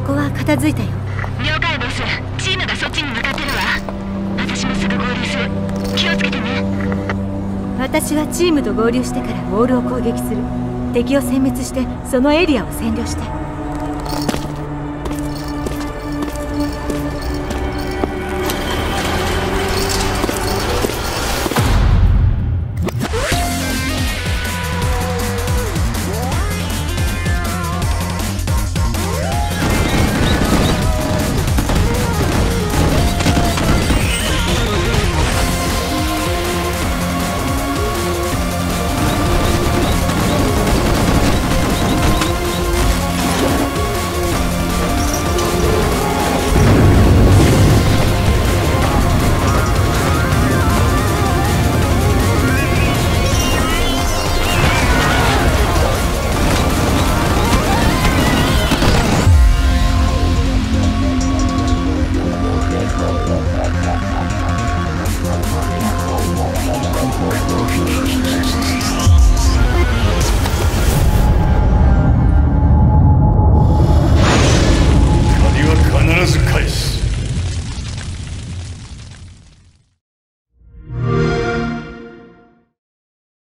ここは片付いたよ。了解です。チームがそっちに向かってるわ。私もすぐ合流する。気をつけてね。私はチームと合流してからウォールを攻撃する。敵を殲滅してそのエリアを占領して。